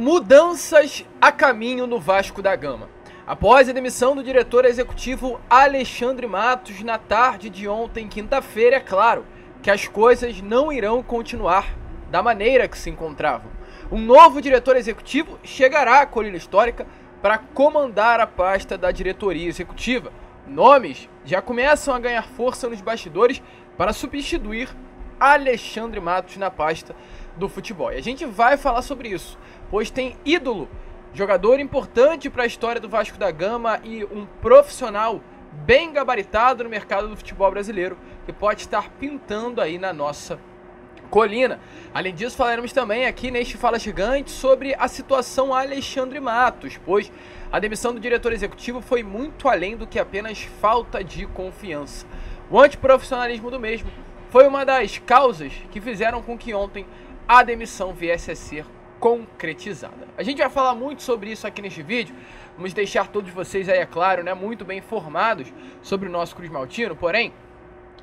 Mudanças a caminho no Vasco da Gama. Após a demissão do diretor executivo Alexandre Mattos na tarde de ontem, quinta-feira, é claro que as coisas não irão continuar da maneira que se encontravam. Um novo diretor executivo chegará à Colina Histórica para comandar a pasta da diretoria executiva. Nomes já começam a ganhar força nos bastidores para substituir Alexandre Mattos na pasta do futebol. E a gente vai falar sobre isso, pois tem ídolo, jogador importante para a história do Vasco da Gama e um profissional bem gabaritado no mercado do futebol brasileiro que pode estar pintando aí na nossa colina. Além disso, falaremos também aqui neste Fala Gigante sobre a situação Alexandre Mattos, pois a demissão do diretor executivo foi muito além do que apenas falta de confiança. O antiprofissionalismo do mesmo foi uma das causas que fizeram com que ontem a demissão viesse a ser concretizada. A gente vai falar muito sobre isso aqui neste vídeo, vamos deixar todos vocês aí, é claro, né, muito bem informados sobre o nosso Cruz Maltino. Porém,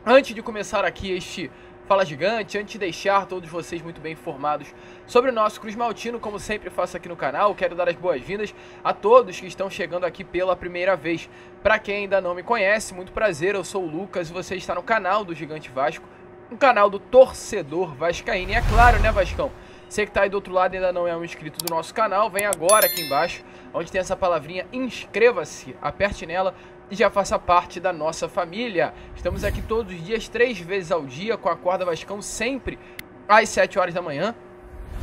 antes de começar aqui este Fala Gigante, antes de deixar todos vocês muito bem informados sobre o nosso Cruz Maltino, como sempre faço aqui no canal, quero dar as boas-vindas a todos que estão chegando aqui pela primeira vez. Para quem ainda não me conhece, muito prazer, eu sou o Lucas e você está no canal do Gigante Vasco, um canal do torcedor vascaíno. E é claro, né, Vascão? Você que tá aí do outro lado ainda não é um inscrito do nosso canal, vem agora aqui embaixo, onde tem essa palavrinha inscreva-se, aperte nela e já faça parte da nossa família. Estamos aqui todos os dias, 3 vezes ao dia, com a Acorda Vascaíno, sempre às 7 horas da manhã.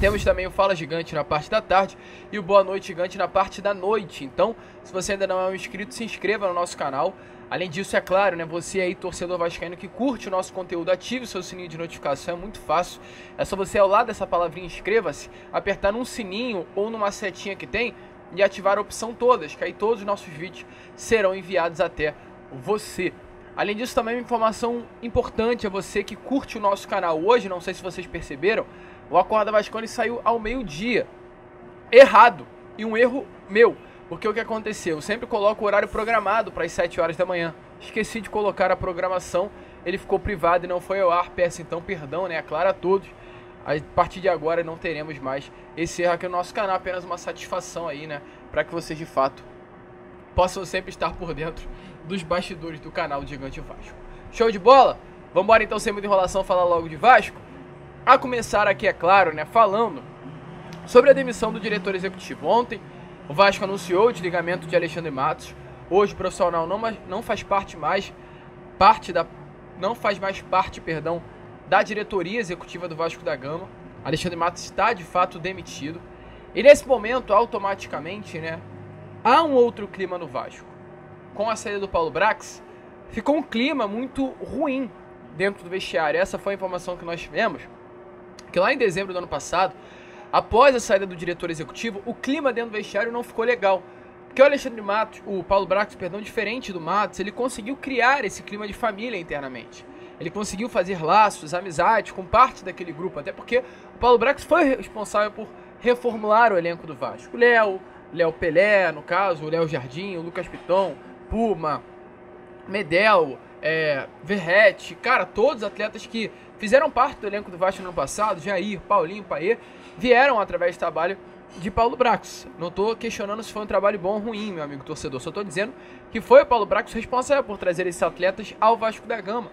Temos também o Fala Gigante na parte da tarde e o Boa Noite Gigante na parte da noite. Então, se você ainda não é um inscrito, se inscreva no nosso canal. Além disso, é claro, né, você aí, torcedor vascaíno que curte o nosso conteúdo, ative o seu sininho de notificação, é muito fácil. É só você, ao lado dessa palavrinha inscreva-se, apertar num sininho ou numa setinha que tem e ativar a opção todas, que aí todos os nossos vídeos serão enviados até você. Além disso, também uma informação importante a você que curte o nosso canal. Hoje, não sei se vocês perceberam, o Acorda Vascaíno saiu ao meio-dia, errado, e um erro meu, porque o que aconteceu? Eu sempre coloco o horário programado para as 7 horas da manhã, esqueci de colocar a programação, ele ficou privado e não foi ao ar, peço então perdão, né, claro, a todos. A partir de agora não teremos mais esse erro aqui no nosso canal, apenas uma satisfação aí, né, para que vocês de fato possam sempre estar por dentro dos bastidores do canal do Gigante Vasco. Show de bola? Vamos embora então, sem muita enrolação, falar logo de Vasco? A começar aqui, é claro, né, falando sobre a demissão do diretor executivo. Ontem o Vasco anunciou o desligamento de Alexandre Mattos. Hoje o profissional não faz mais parte da diretoria executiva do Vasco da Gama. Alexandre Mattos está de fato demitido. E nesse momento, automaticamente, né, há um outro clima no Vasco. Com a saída do Paulo Bracks, ficou um clima muito ruim dentro do vestiário. Essa foi a informação que nós tivemos, que lá em dezembro do ano passado, após a saída do diretor executivo, o clima dentro do vestiário não ficou legal. Porque o Alexandre Mattos, o Paulo Bracks, perdão, diferente do Mattos, ele conseguiu criar esse clima de família internamente. Ele conseguiu fazer laços, amizades com parte daquele grupo, até porque o Paulo Bracks foi responsável por reformular o elenco do Vasco. Léo Pelé, no caso, o Léo Jardim, o Lucas Piton, Puma, Medel, Verrete, cara, todos os atletas que fizeram parte do elenco do Vasco no ano passado, Jair, Paulinho, Paê, vieram através do trabalho de Paulo Bracks. Não estou questionando se foi um trabalho bom ou ruim, meu amigo torcedor, só estou dizendo que foi o Paulo Bracks responsável por trazer esses atletas ao Vasco da Gama.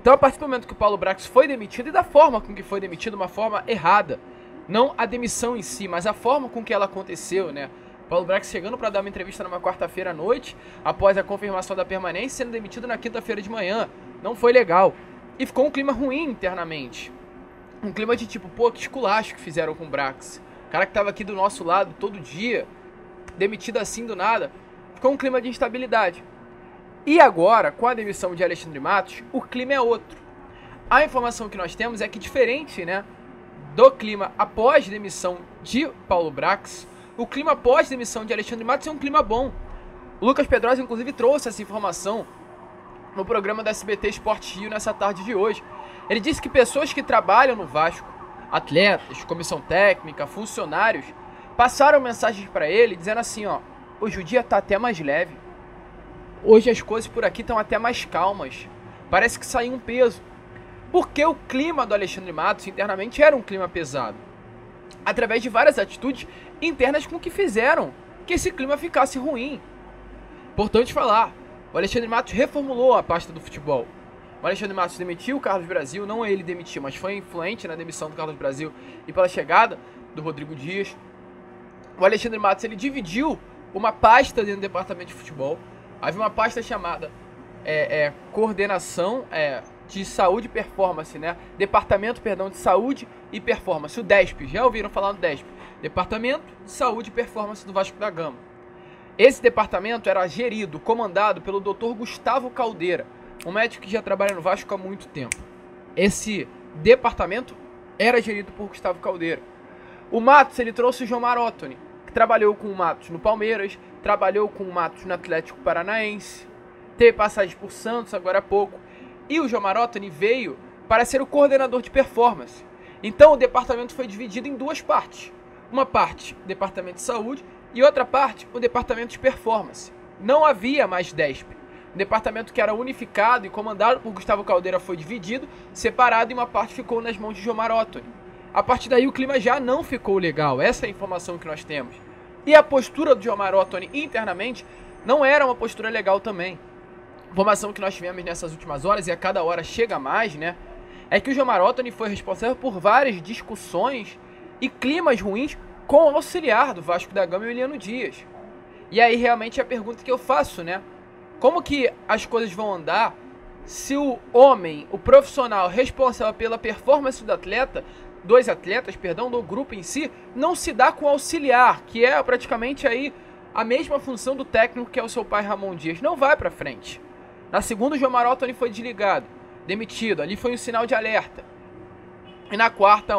Então, a partir do momento que o Paulo Bracks foi demitido, e da forma com que foi demitido, uma forma errada, não a demissão em si, mas a forma com que ela aconteceu, né? Paulo Bracks chegando para dar uma entrevista numa quarta-feira à noite, após a confirmação da permanência, sendo demitido na quinta-feira de manhã. Não foi legal. E ficou um clima ruim internamente. Um clima de tipo, pô, que esculacho que fizeram com o Bracks. O cara que estava aqui do nosso lado todo dia, demitido assim do nada. Ficou um clima de instabilidade. E agora, com a demissão de Alexandre Mattos, o clima é outro. A informação que nós temos é que, diferente, né, do clima após a demissão de Paulo Bracks, o clima após a demissão de Alexandre Mattos é um clima bom. O Lucas Pedrosa, inclusive, trouxe essa informação no programa da SBT Sport Rio nessa tarde de hoje. Ele disse que pessoas que trabalham no Vasco, atletas, comissão técnica, funcionários, passaram mensagens para ele dizendo assim, ó, hoje o dia tá até mais leve, hoje as coisas por aqui estão até mais calmas, parece que saiu um peso. Porque o clima do Alexandre Mattos internamente era um clima pesado. através de várias atitudes internas com que fizeram que esse clima ficasse ruim. Importante falar, o Alexandre Mattos reformulou a pasta do futebol. O Alexandre Mattos demitiu o Carlos Brasil, não ele demitiu, mas foi influente na demissão do Carlos Brasil e pela chegada do Rodrigo Dias. O Alexandre Mattos, ele dividiu uma pasta dentro do departamento de futebol. Havia uma pasta chamada coordenação de saúde e performance, né? Departamento, perdão, de saúde e performance, o DESP. Já ouviram falar no DESP? Departamento de Saúde e Performance do Vasco da Gama. Esse departamento era gerido, comandado pelo Dr. Gustavo Caldeira, um médico que já trabalha no Vasco há muito tempo. Esse departamento era gerido por Gustavo Caldeira. O Mattos, ele trouxe o Gilmar Ottoni, que trabalhou com o Mattos no Palmeiras, trabalhou com o Mattos no Atlético Paranaense, teve passagem por Santos agora há pouco, e o Gilmar Ottoni veio para ser o coordenador de performance. Então o departamento foi dividido em duas partes. Uma parte, o departamento de saúde, e outra parte, o departamento de performance. Não havia mais DESP. O departamento que era unificado e comandado por Gustavo Caldeira foi dividido, separado, e uma parte ficou nas mãos de Gilmar Ottoni. A partir daí o clima já não ficou legal, essa é a informação que nós temos. E a postura do Gilmar Ottoni internamente não era uma postura legal também. Informação que nós tivemos nessas últimas horas, e a cada hora chega mais, né? É que o Gilmar Ottoni foi responsável por várias discussões e climas ruins com o auxiliar do Vasco da Gama, Emiliano Dias. E aí realmente a pergunta que eu faço, né? Como que as coisas vão andar se o homem, o profissional responsável pela performance do atleta, dos atletas, perdão, do grupo em si, não se dá com o auxiliar, que é praticamente aí a mesma função do técnico que é o seu pai Ramon Dias? Não vai pra frente. Na segunda, o Gilmar Ottoni foi desligado, demitido. Ali foi um sinal de alerta. E na quarta,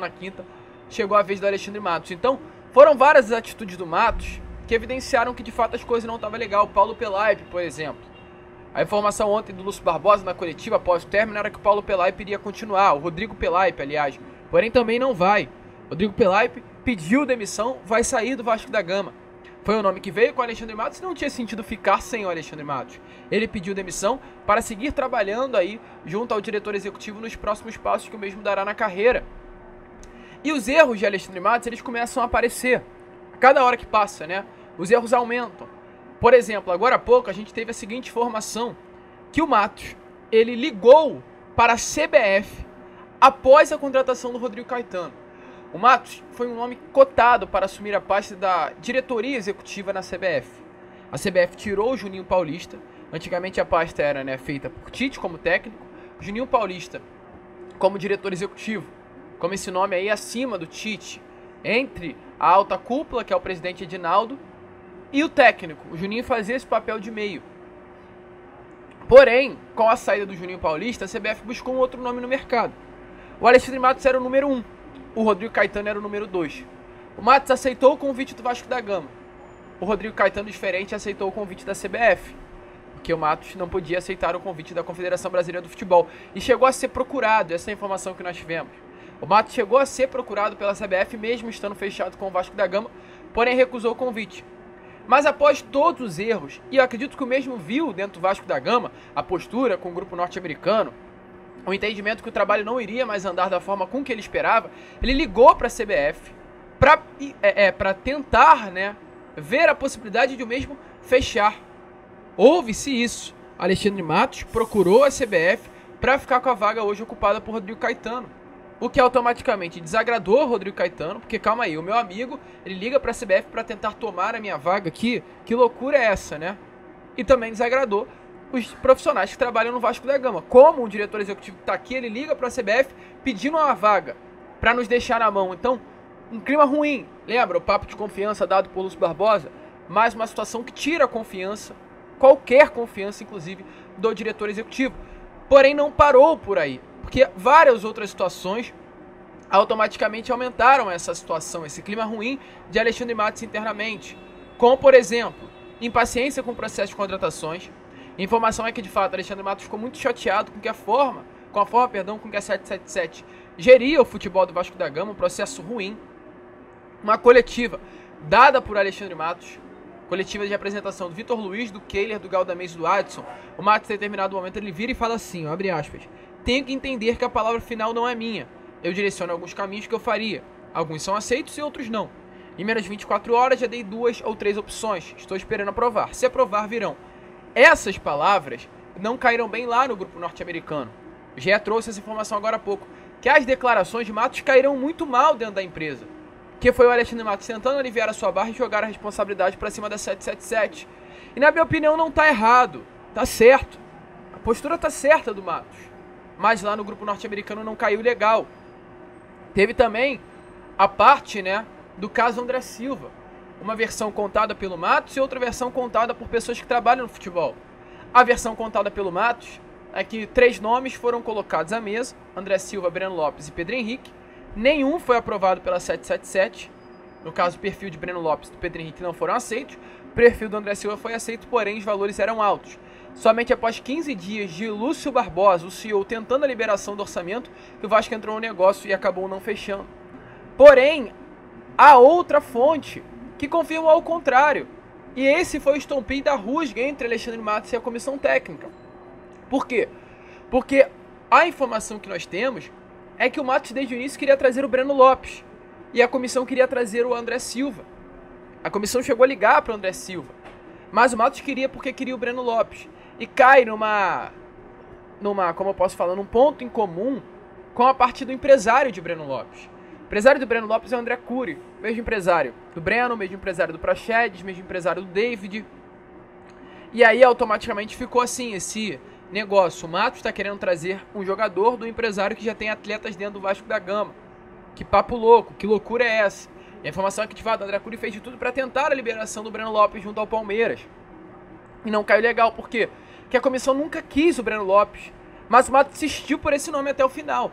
na quinta, chegou a vez do Alexandre Mattos. Então, foram várias atitudes do Mattos que evidenciaram que, de fato, as coisas não estavam legais. O Paulo Pelaipe, por exemplo. A informação ontem do Lúcio Barbosa, na coletiva, após o término, era que o Paulo Pelaipe iria continuar. O Rodrigo Pelaipe, aliás. Porém, também não vai. O Rodrigo Pelaipe pediu demissão, vai sair do Vasco da Gama. Foi o nome que veio com o Alexandre Mattos, não tinha sentido ficar sem o Alexandre Mattos. Ele pediu demissão para seguir trabalhando aí junto ao diretor executivo nos próximos passos que o mesmo dará na carreira. E os erros de Alexandre Mattos, eles começam a aparecer. A cada hora que passa, né? Os erros aumentam. Por exemplo, agora há pouco a gente teve a seguinte informação, que o Mattos, ele ligou para a CBF após a contratação do Rodrigo Caetano. O Mattos foi um nome cotado para assumir a pasta da diretoria executiva na CBF. A CBF tirou o Juninho Paulista. Antigamente a pasta era feita por Tite como técnico, Juninho Paulista como diretor executivo, como esse nome aí acima do Tite, entre a alta cúpula, que é o presidente Edinaldo, e o técnico. O Juninho fazia esse papel de meio. Porém, com a saída do Juninho Paulista, a CBF buscou um outro nome no mercado. O Alexandre Mattos era o número 1. O Rodrigo Caetano era o número 2. O Mattos aceitou o convite do Vasco da Gama. O Rodrigo Caetano, diferente, aceitou o convite da CBF, porque o Mattos não podia aceitar o convite da Confederação Brasileira do Futebol. E chegou a ser procurado, essa é a informação que nós tivemos. O Mattos chegou a ser procurado pela CBF, mesmo estando fechado com o Vasco da Gama, porém recusou o convite. Mas após todos os erros, e eu acredito que o mesmo viu dentro do Vasco da Gama, a postura com o grupo norte-americano, o entendimento que o trabalho não iria mais andar da forma com que ele esperava, ele ligou para a CBF para tentar, né, ver a possibilidade de o mesmo fechar. Houve-se isso. Alexandre Mattos procurou a CBF para ficar com a vaga hoje ocupada por Rodrigo Caetano, o que automaticamente desagradou Rodrigo Caetano, porque, calma aí, o meu amigo, ele liga para a CBF para tentar tomar a minha vaga aqui. Que loucura é essa, né? E também desagradou os profissionais que trabalham no Vasco da Gama. Como o diretor executivo que está aqui, ele liga para a CBF pedindo uma vaga para nos deixar na mão. Então, um clima ruim. Lembra o papo de confiança dado por Lúcio Barbosa? Mais uma situação que tira a confiança, qualquer confiança, inclusive, do diretor executivo. Porém, não parou por aí, porque várias outras situações automaticamente aumentaram essa situação, esse clima ruim de Alexandre Mattos internamente. Como, por exemplo, impaciência com o processo de contratações. A informação é que, de fato, Alexandre Mattos ficou muito chateado com que com que a 777 geria o futebol do Vasco da Gama, um processo ruim. Uma coletiva dada por Alexandre Mattos, coletiva de apresentação do Vitor Luiz, do Kehler, do Galdamez e do Adson. O Mattos, em determinado momento, ele vira e fala assim, abre aspas, tenho que entender que a palavra final não é minha. Eu direciono alguns caminhos que eu faria. Alguns são aceitos e outros não. Em menos de 24 horas já dei 2 ou 3 opções. Estou esperando aprovar. Se aprovar, virão. Essas palavras não caíram bem lá no grupo norte-americano. O GE trouxe essa informação agora há pouco. Que as declarações de Mattos caíram muito mal dentro da empresa. Que foi o Alexandre Mattos tentando aliviar a sua barra e jogar a responsabilidade para cima da 777. E na minha opinião não tá errado. Tá certo. A postura tá certa do Mattos. Mas lá no grupo norte-americano não caiu legal. Teve também a parte, né, do caso André Silva. Uma versão contada pelo Mattos e outra versão contada por pessoas que trabalham no futebol. A versão contada pelo Mattos é que 3 nomes foram colocados à mesa: André Silva, Breno Lopes e Pedro Henrique. Nenhum foi aprovado pela 777. No caso, o perfil de Breno Lopes e do Pedro Henrique não foram aceitos. O perfil do André Silva foi aceito, porém os valores eram altos. Somente após 15 dias de Lúcio Barbosa, o CEO, tentando a liberação do orçamento, que o Vasco entrou no negócio e acabou não fechando. Porém, há outra fonte que confirma ao contrário. E esse foi o estompinho da rusga entre Alexandre Mattos e a comissão técnica. Por quê? Porque a informação que nós temos é que o Mattos desde o início queria trazer o Breno Lopes e a comissão queria trazer o André Silva. A comissão chegou a ligar para o André Silva, mas o Mattos queria porque queria o Breno Lopes. E cai como eu posso falar, num ponto em comum com a parte do empresário de Breno Lopes. O empresário do Breno Lopes é o André Curi, mesmo empresário do Breno, mesmo empresário do Praxedes, mesmo empresário do David. E aí automaticamente ficou assim esse negócio. O Mattos está querendo trazer um jogador do empresário que já tem atletas dentro do Vasco da Gama. Que papo louco, que loucura é essa? E a informação é que, de fato, o André Curi fez de tudo para tentar a liberação do Breno Lopes junto ao Palmeiras. E não caiu legal, por quê? Porque a comissão nunca quis o Breno Lopes, mas o Mattos insistiu por esse nome até o final.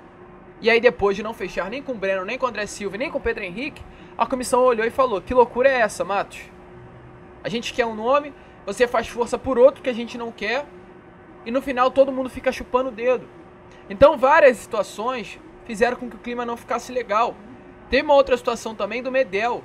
E aí, depois de não fechar nem com o Breno, nem com o André Silva, nem com o Pedro Henrique, a comissão olhou e falou: que loucura é essa, Mattos? A gente quer um nome, você faz força por outro que a gente não quer, e no final todo mundo fica chupando o dedo. Então várias situações fizeram com que o clima não ficasse legal. Tem uma outra situação também do Medel.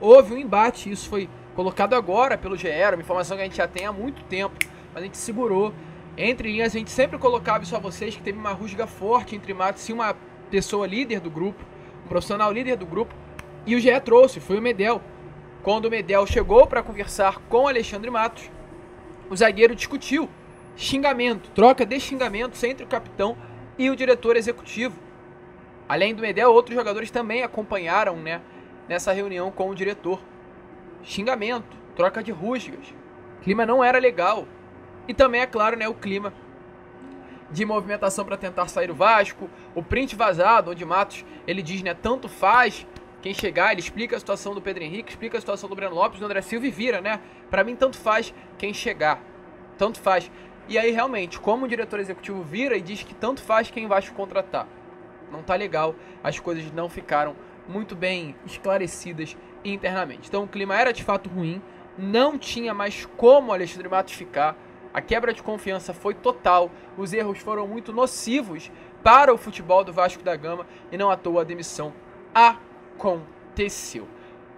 Houve um embate, isso foi colocado agora pelo GE, uma informação que a gente já tem há muito tempo, mas a gente segurou. Entre linhas, a gente sempre colocava isso a vocês, que teve uma rusga forte entre Mattos e uma pessoa líder do grupo, um profissional líder do grupo, e o GE trouxe, foi o Medel. Quando o Medel chegou para conversar com Alexandre Mattos, o zagueiro discutiu. Xingamento, troca de xingamentos entre o capitão e o diretor executivo. Além do Medel, outros jogadores também acompanharam, né, nessa reunião com o diretor. Xingamento, troca de rusgas. O clima não era legal. E também, é claro, né, o clima de movimentação para tentar sair o Vasco. O print vazado, onde Mattos, ele diz, né, tanto faz quem chegar. Ele explica a situação do Pedro Henrique, explica a situação do Breno Lopes, do André Silva e vira, né? Para mim, tanto faz quem chegar. Tanto faz. E aí, realmente, como o diretor executivo vira e diz que tanto faz quem vai contratar, não tá legal, as coisas não ficaram muito bem esclarecidas internamente. Então, o clima era de fato ruim, não tinha mais como Alexandre Mattos ficar, a quebra de confiança foi total, os erros foram muito nocivos para o futebol do Vasco da Gama e não à toa a demissão aconteceu.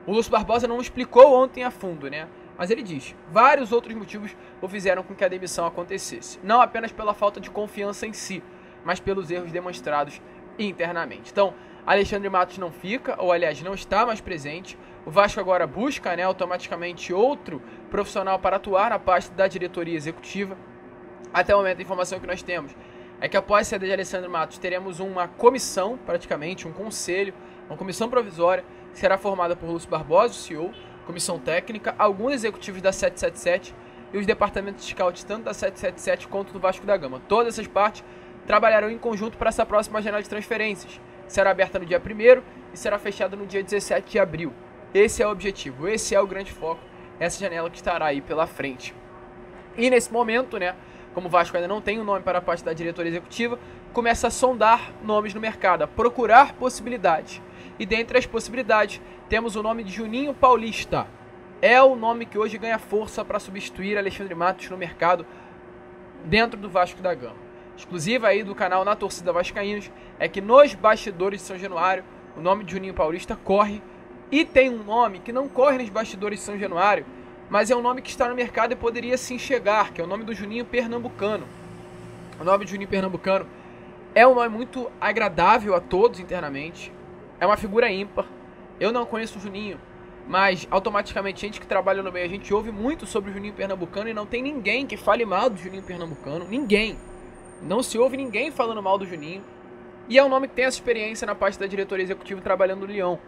O Lúcio Barbosa não explicou ontem a fundo, né? Mas ele diz, vários outros motivos o fizeram com que a demissão acontecesse. Não apenas pela falta de confiança em si, mas pelos erros demonstrados internamente. Então, Alexandre Mattos não fica, ou aliás, não está mais presente. O Vasco agora busca, né, automaticamente outro profissional para atuar na pasta da diretoria executiva. Até o momento, a informação que nós temos é que após a saída de Alexandre Mattos, teremos uma comissão, praticamente, um conselho, uma comissão provisória, que será formada por Lúcio Barbosa, o CEO, comissão técnica, alguns executivos da 777 e os departamentos de scout tanto da 777 quanto do Vasco da Gama. Todas essas partes trabalharão em conjunto para essa próxima janela de transferências. Será aberta no dia 1º e será fechada no dia 17 de abril. Esse é o objetivo, esse é o grande foco, essa janela que estará aí pela frente. E nesse momento, né, como o Vasco ainda não tem um nome para a parte da diretoria executiva, começa a sondar nomes no mercado, a procurar possibilidades. E dentre as possibilidades, temos o nome de Juninho Paulista. É o nome que hoje ganha força para substituir Alexandre Mattos no mercado dentro do Vasco da Gama. Exclusiva aí do canal Na Torcida Vascaínos, é que nos bastidores de São Januário, o nome de Juninho Paulista corre, e tem um nome que não corre nos bastidores de São Januário, mas é um nome que está no mercado e poderia sim chegar, que é o nome do Juninho Pernambucano. O nome de Juninho Pernambucano é um nome muito agradável a todos internamente, é uma figura ímpar. Eu não conheço o Juninho, mas automaticamente gente que trabalha no meio, a gente ouve muito sobre o Juninho Pernambucano e não tem ninguém que fale mal do Juninho Pernambucano. Ninguém. Não se ouve ninguém falando mal do Juninho. E é um nome que tem essa experiência na parte da diretoria executiva trabalhando no Lyon.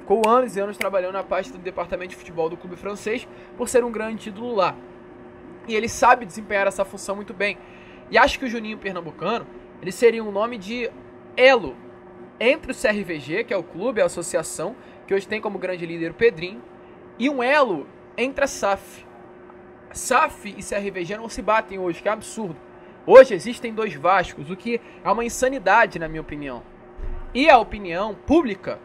Ficou anos e anos trabalhando na parte do departamento de futebol do clube francês por ser um grande ídolo lá. E ele sabe desempenhar essa função muito bem. E acho que o Juninho Pernambucano, ele seria um nome de elo entre o CRVG, que é o clube, a associação, que hoje tem como grande líder o Pedrinho, e um elo entre a SAF. SAF e CRVG não se batem hoje, que é absurdo. Hoje existem dois Vascos, o que é uma insanidade, na minha opinião. E a opinião pública,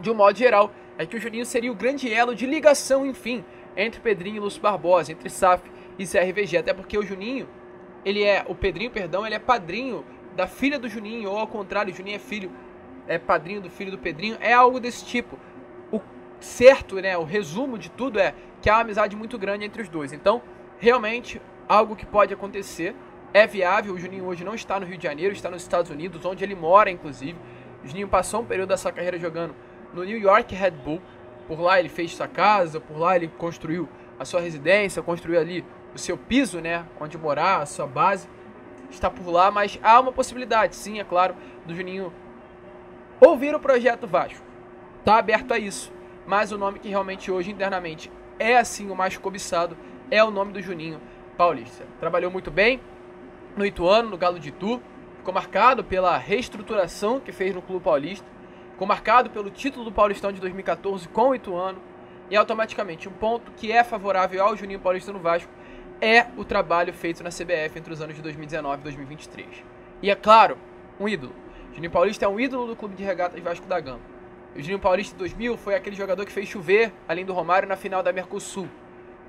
de um modo geral, é que o Juninho seria o grande elo de ligação, enfim, entre Pedrinho e Lúcio Barbosa, entre SAF e CRVG. Até porque o Juninho, o Pedrinho, ele é padrinho da filha do Juninho, ou ao contrário, o Juninho é padrinho do filho do Pedrinho, é algo desse tipo. O certo, né, o resumo de tudo é que há uma amizade muito grande entre os dois. Então, realmente, algo que pode acontecer, é viável. O Juninho hoje não está no Rio de Janeiro, está nos Estados Unidos, onde ele mora, inclusive. O Juninho passou um período da sua carreira jogando no New York Red Bull. Por lá ele fez sua casa, por lá ele construiu a sua residência, construiu ali o seu piso, né, onde morar, a sua base, está por lá, mas há uma possibilidade, sim, é claro, do Juninho ouvir o projeto Vasco, está aberto a isso, mas o nome que realmente hoje internamente é assim o mais cobiçado é o nome do Juninho Paulista. Trabalhou muito bem no Ituano, no Galo de Itu, ficou marcado pela reestruturação que fez no Clube Paulista, ficou marcado pelo título do Paulistão de 2014 com o Ituano, e automaticamente um ponto que é favorável ao Juninho Paulista no Vasco é o trabalho feito na CBF entre os anos de 2019 e 2023. E é claro, um ídolo. Juninho Paulista é um ídolo do clube de regatas Vasco da Gama. O Juninho Paulista de 2000 foi aquele jogador que fez chover, além do Romário, na final da Mercosul.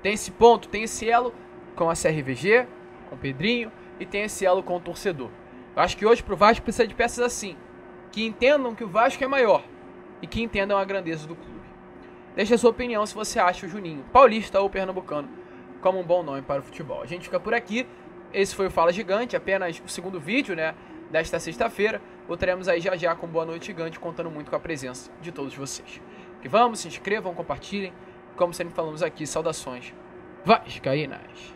Tem esse ponto, tem esse elo com a CRVG, com o Pedrinho, e tem esse elo com o torcedor. Eu acho que hoje pro Vasco precisa de peças assim, que entendam que o Vasco é maior e que entendam a grandeza do clube. Deixe a sua opinião se você acha o Juninho Paulista ou Pernambucano como um bom nome para o futebol. A gente fica por aqui. Esse foi o Fala Gigante, apenas o segundo vídeo, né, desta sexta-feira. Voltaremos aí já já com Boa Noite Gigante, contando muito com a presença de todos vocês. Que vamos, se inscrevam, compartilhem. Como sempre falamos aqui, saudações vascaínas.